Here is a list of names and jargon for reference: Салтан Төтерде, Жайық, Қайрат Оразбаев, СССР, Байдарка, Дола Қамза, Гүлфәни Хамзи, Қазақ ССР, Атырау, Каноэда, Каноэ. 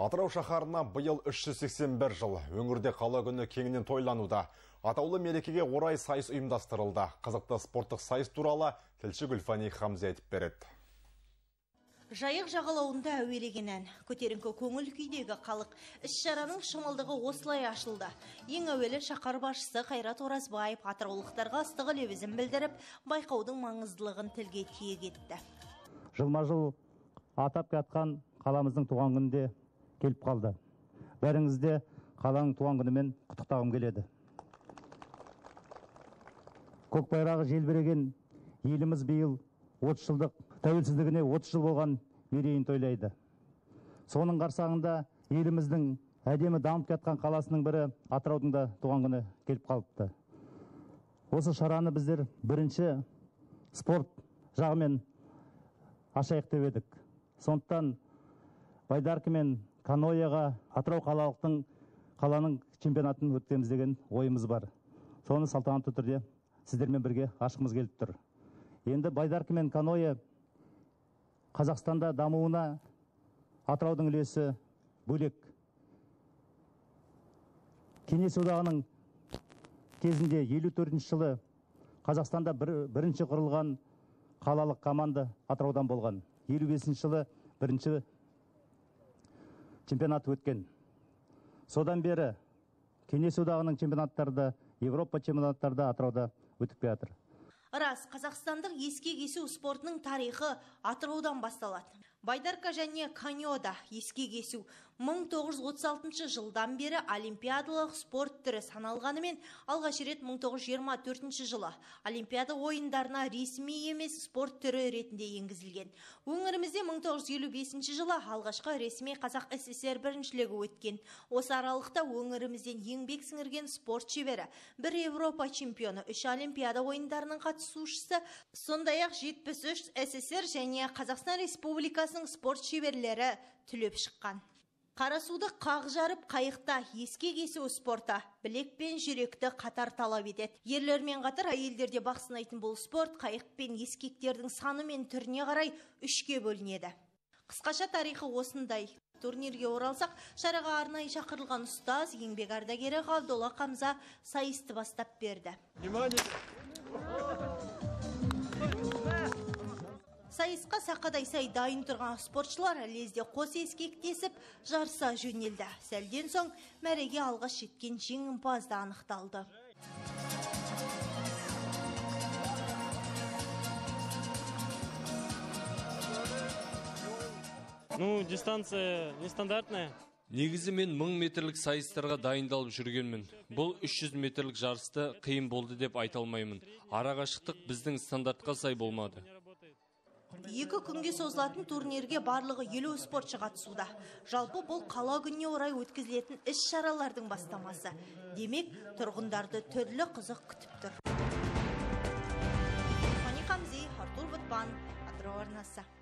Атырау шаһарына биыл 381 жыл, өңірде қала күні кеңінен тойлануда. Атаулы мерекеге орай сайыс ұйымдастырылды. Қызықты спорттық сайыс туралы тілші Гүлфәни Хамзи айтып береді. Жайық жағалауында әуелегенен, көтеріңкі көңіл күйдегі қалық, іс-шараның шымылдығы осылай ашылды. Ең әуелі шақар басшысы Қайрат Оразбаев атыраулықтарға ыстығы лебізін білдіріп, байқаудың маңыздылығын тілге тиек етті. Жылма-жыл атап жатқан қаламыздың туған күнінде келіп қалды. Бәріңізді қаланың туған күнімен құттықтағым келеді. Көк байрағы желбіреген еліміз биыл 30 жылдық тәуелсіздігіне 30 жыл болған мерейін тойлайды. Соның қарсаңында еліміздің әдемі дамып кеткен қаласының бірі Атыраудың да туған күні келіп қалыпты. Осы шараны біздер бірінші спорт жағымен ашайық деп едік. Сондықтан Байдарка мен Каноэдаға Атырау қаланың чемпионатын өткіземіз деген ойымыз бар. Соны Салтан Төтерде сіздермен бірге ашқымыз келіп тұр. Енді Байдарка мен Каноэ Қазақстанда дамуына Атыраудың үлесі бөлек. Кеңес одағының кезінде 54 жылы Қазақстанда бірінші құрылған қалалық команда Атыраудан болған. 55 жылы бірінші чемпионат өткен. Содан бері Кеңес одағының чемпионаттарда, Европа чемпионаттарда Атырауда өтіп жатыр. Рас, қазақстандық ескегесу спортының тарихы Атыраудан басталады. Байдарка және Каноэда ескегесу 1936 жылдан бері олимпиадалық спорт түрі саналғанымен, алғаш рет 1924 жылы олимпиада ойындарына ресми емес спорт түрі ретінде енгізілген. Өңірімізде 1955 жылы алғашқы ресми Қазақ ССР біріншілігі өткен. Осы аралықта өңірімізден еңбек сіңірген спорт шебері, бір Европа чемпионы, 3 олимпиада ойындарының қатысушысы, сондай-ақ 73 СССР және Қазақстан Республикасының спорт шеберлері түлеп шыққан. Қарасуды қақ жарып қайықта ескегесу спорта білек пен жүректі қатар талап етеді. Ерлермен қатар әйелдерде бақ сынайтын бұл спорт қайық пен ескектердің саны мен түріне қарай үшке бөлінеді. Қысқаша тарихы осындай. Турнирге оралсақ, шараға арнайы шақырылған ұстаз, еңбек ардагері Дола Қамза сайысты бастап берді. Сайысқа сақадай сай дайын тұрған спортшылар лезде қос ескектесіп жарыса жөнелді. Сәлден соң мәреге алға жеткен жеңімпаз да анықталды. Ну, дистанция нестандартная. Негізі мен 1000 метрлік сайыстарға дайындалып жүргенмін. Бұл 300 метрлік жарысты қиын болды деп айта алмаймын. Арақашықтық біздің стандартқа сай болмады. Екі күнге созылатын турнирге барлығы 50 спортшы қатысуда. Жалпы бұл қала күніне орай өткізілетін іс-шаралардың бастамасы. Демек, тұрғындарды түрлі қызық күтіп тұр.